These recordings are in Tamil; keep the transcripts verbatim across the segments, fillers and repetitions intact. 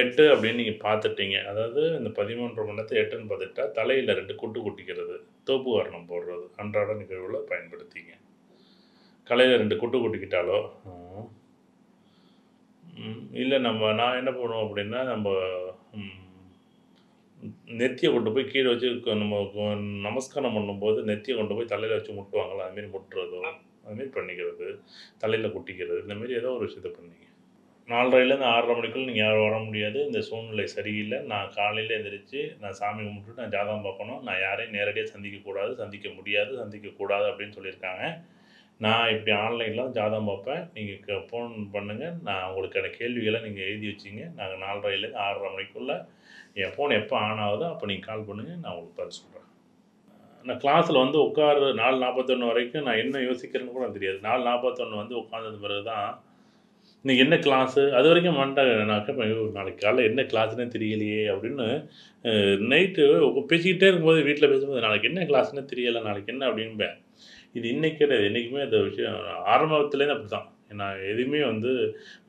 எட்டு அப்படின்னு நீங்கள் பார்த்துட்டீங்க. அதாவது இந்த பதிமூன்று மணி நேரத்தை எட்டுன்னு பார்த்துட்டா தலையில் ரெண்டு குட்டு குட்டிக்கிறது, தோப்பு வர்ணம் போடுறது அன்றாட நிகழ்வில் பயன்படுத்திங்க. கலையில் ரெண்டு குட்டு குட்டிக்கிட்டாலோ இல்லை நம்ம நான் என்ன பண்ணுவோம் அப்படின்னா நம்ம நெத்தியை கொண்டு போய் கீழே வச்சு நம்ம நமஸ்காரம் பண்ணும்போது நெத்தியை கொண்டு போய் தலையில் வச்சு முட்டுவாங்களோ அதுமாரி முட்டுறதோ அதுமாரி பண்ணிக்கிறது, தலையில் குட்டிக்கிறது, இந்தமாரி ஏதோ ஒரு விஷயத்தை பண்ணிங்க. நாலரைலேருந்து ஆறரை மணிக்குள்ளே நீங்கள் யாரும் வர முடியாது, இந்த சூழ்நிலை சரியில்லை, நான் காலையில் எழுந்திரிச்சு நான் சாமி கும்பிட்டு நான் ஜாதகம் பார்க்கணும், நான் யாரையும் நேரடியாக சந்திக்கக்கூடாது, சந்திக்க முடியாது, சந்திக்கக்கூடாது அப்படின்னு சொல்லியிருக்காங்க. நான் இப்படி ஆன்லைனில் ஜாதகம் பார்ப்பேன், நீங்கள் ஃபோன் பண்ணுங்கள், நான் உங்களுக்கான கேள்விகளை நீங்கள் எழுதி வச்சிங்க, நாங்கள் நாலரைலேருந்து ஆறரை மணிக்குள்ளே என் ஃபோன் எப்போ ஆன் ஆகுதோ அப்போ நீங்கள் கால் பண்ணுங்கள், நான் உங்களுக்கு பதில் சொல்கிறேன். நான் கிளாஸில் வந்து உட்கார நாலு நாற்பத்தொன்று வரைக்கும் நான் என்ன யோசிக்கிறேன்னு கூட தெரியாது. நாலு நாற்பத்தொன்று வந்து உட்காந்தது பிறகு தான் இன்றைக்கி என்ன கிளாஸு, அது வரைக்கும் மண்டனாக்கா நாளைக்கு காலையில் என்ன கிளாஸ்னே தெரியலையே அப்படின்னு நைட்டு பேசிக்கிட்டே இருக்கும்போது வீட்டில் பேசும்போது நாளைக்கு என்ன கிளாஸ்னே தெரியலை, நாளைக்கு என்ன அப்படின்பேன். இது இன்றைக்கி கிடையாது, என்றைக்குமே அந்த விஷயம் ஆரம்பத்துலேருந்து அப்படி தான். நான் எதுவுமே வந்து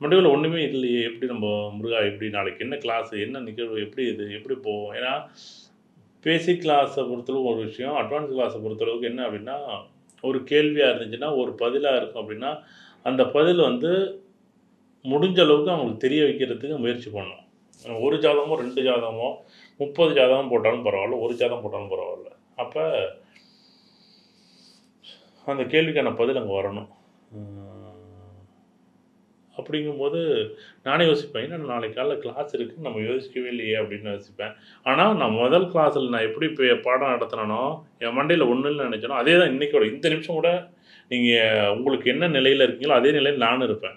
மண்டவில் ஒன்றுமே இல்லையே, எப்படி நம்ம முருகா எப்படி நாளைக்கு என்ன கிளாஸு, என்ன நிகழ்வு, எப்படி இது எப்படி போவோம். ஏன்னா பேசிக் கிளாஸை பொறுத்தளவுக்கு ஒரு விஷயம், அட்வான்ஸ் கிளாஸை பொறுத்தளவுக்கு என்ன அப்படின்னா ஒரு கேள்வியாக இருந்துச்சுன்னா ஒரு பதிலாக இருக்கும் அப்படின்னா அந்த பதில் வந்து முடிஞ்ச அளவுக்கு அவங்களுக்கு தெரிய வைக்கிறதுக்கு முயற்சி பண்ணணும். ஒரு ஜாதகமோ ரெண்டு ஜாதகமோ முப்பது ஜாதகம் போட்டாலும் பரவாயில்ல, ஒரு ஜாதகம் போட்டாலும் பரவாயில்ல, அப்போ அந்த கேள்விக்கான பதில் அங்கே வரணும். அப்படிங்கும்போது நானே யோசிப்பேன், ஏன்னா நாளைக்கு காலையில் கிளாஸ் இருக்குது நம்ம யோசிக்கவே இல்லையே அப்படின்னு யோசிப்பேன். ஆனால் நான் முதல் கிளாஸில் நான் எப்படி இப்போ பாடம் நடத்தினோ என் மண்டையில் ஒன்றுன்னு நினச்சேனோ அதே தான் இன்றைக்கோட இந்த நிமிஷம் கூட நீங்கள் உங்களுக்கு என்ன நிலையில் இருக்கீங்களோ அதே நிலையில் நானும் இருப்பேன்.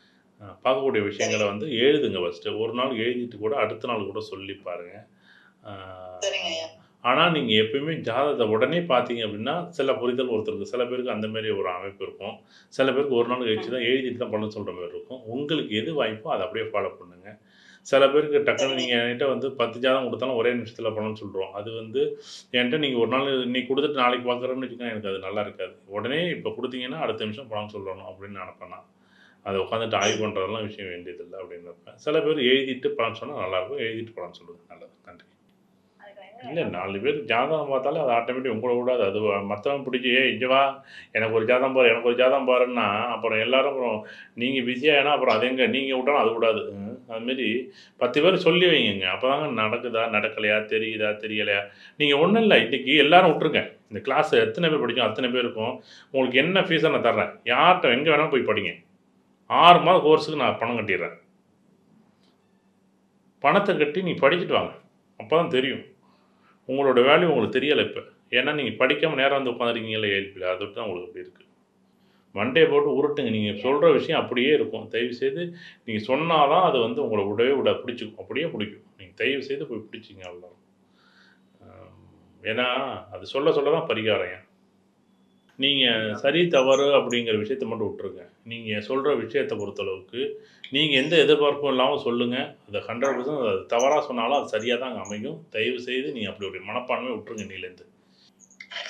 பார்க்கக்கூடிய விஷயங்களை வந்து எழுதுங்க. ஃபஸ்ட்டு ஒரு நாள் எழுதிட்டு கூட அடுத்த நாள் கூட சொல்லி பாருங்கள். ஆனால் நீங்கள் எப்பயுமே ஜாதகத்தை உடனே பார்த்தீங்க அப்படின்னா சில புரிதல் ஒருத்தருக்கு சில பேருக்கு அந்தமாரி ஒரு அமைப்பு இருக்கும், சில பேருக்கு ஒரு நாள் கழிச்சு தான் எழுதிட்டு தான் பண்ண சொல்கிற மாதிரி இருக்கும். உங்களுக்கு எது வாய்ப்போ அதை அப்படியே ஃபாலோ பண்ணுங்கள். சில பேருக்கு டக்குன்னு நீங்கள் என்கிட்ட வந்து பத்து ஜாதகம் கொடுத்தாலும் ஒரே நிமிஷத்தில் பண்ணணும்னு சொல்கிறோம், அது வந்து என்கிட்ட நீங்கள் ஒரு நாள் இன்னைக்கு கொடுத்துட்டு நாளைக்கு பார்க்குறோம்னு வச்சுக்கோங்க, எனக்கு அது நல்லா இருக்காது. உடனே இப்போ கொடுத்தீங்கன்னா அடுத்த நிமிஷம் பணம் சொல்லணும் அப்படின்னு நினைப்பேன் நான். அதை உட்காந்துட்டு ஆய்வு பண்ணுறதெல்லாம் விஷயம் வேண்டியதில்லை அப்படின்னு நினைப்பேன். சில பேர் எழுதிட்டு பணம் சொன்னால் நல்லாயிருக்கும், எழுதிட்டு பணம் சொல்லுங்கள். நல்லது, நன்றி. இல்லை நாலு பேர் ஜாதகம் பார்த்தாலே அது ஆட்டோமேட்டிக் உங்களை விடாது, அது மற்றவங்க பிடிச்சி ஏ இங்கேவா எனக்கு ஒரு ஜாதகம் பாரு எனக்கு ஒரு ஜாதகம் பாருன்னா அப்புறம் எல்லோரும் அப்புறம் நீங்கள் பிஸியாகினா அப்புறம் அது எங்கே நீங்கள் விட்டாலும் அது விடாது. அதுமாரி பத்து பேர் சொல்லி வைங்க, அப்போ தாங்க நடக்குதா நடக்கலையா தெரியுதா தெரியலையா. நீங்கள் ஒன்றும் இல்லை, இன்றைக்கி எல்லோரும் விட்ருங்க, இந்த கிளாஸ் எத்தனை பேர் படிக்கும் அத்தனை பேர் இருக்கும். உங்களுக்கு என்ன ஃபீஸை நான் தர்றேன், யார்கிட்ட எங்கே வேணாலும் போய் படிங்க. ஆறு மாத கோர்ஸுக்கு நான் பணம் கட்டிடுறேன், பணத்தை கட்டி நீ படிச்சுட்டு வாங்க, அப்போ தான் தெரியும் உங்களோட வேல்யூ உங்களுக்கு தெரியலை. இப்போ ஏன்னா நீங்கள் படிக்காமல் நேரம் வந்து உட்காந்துருக்கீங்களே ஏழ்ப்பில், அதை தான் உங்களுக்கு அப்படி இருக்குது. மண்டே போட்டு உருட்டுங்க, நீங்கள் சொல்கிற விஷயம் அப்படியே இருக்கும். தயவு செய்து நீங்கள் சொன்னால் தான் அது வந்து உங்களை விடவே விட பிடிச்சிக்கும், அப்படியே பிடிக்கும். நீங்கள் தயவு செய்து போய் பிடிச்சிங்க அவ்வளோ, ஏன்னா அது சொல்ல சொல்ல தான் பரிகாரம். ஏன் நீங்கள் சரி தவறு அப்படிங்கிற விஷயத்த மட்டும் விட்டுருங்க, நீங்கள் சொல்கிற விஷயத்தை பொறுத்தளவுக்கு நீங்கள் எந்த எதிர்பார்ப்பும் இல்லாமல் சொல்லுங்கள். அதை ஹண்ட்ரட் பர்சன்ட் அது தவறாக சொன்னாலும் அது சரியாக தான் அங்கே அமையும். தயவு செய்து நீங்கள் அப்படி ஒரு மனப்பான்மையை விட்டுருங்க. நீலேருந்து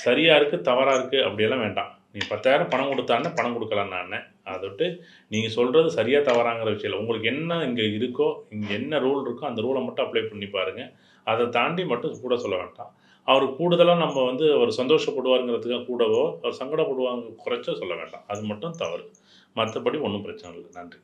சரியாக இருக்குது தவறாக இருக்குது அப்படியெல்லாம் வேண்டாம். நீங்கள் பத்தாயிரம் பணம் கொடுத்தானே பணம் கொடுக்கலாம் நான், அதை விட்டு நீங்கள் சொல்கிறது சரியாக தவறாங்கிற விஷயம் இல்லை. உங்களுக்கு என்ன இங்கே இருக்கோ இங்கே என்ன ரூல் இருக்கோ அந்த ரூலை மட்டும் அப்ளை பண்ணி பாருங்கள், அதை தாண்டி மட்டும் கூட சொல்ல வேண்டாம். அவர் கூடுதலாக நம்ம வந்து அவர் சந்தோஷப்படுவாருங்கிறதுக்காக கூடவோ அவர் சங்கடப்படுவாங்க குறைச்சோ சொல்ல வேண்டாம், அது மட்டும் தவறு. மற்றபடி ஒன்றும் பிரச்சனை இல்லை. நன்றி.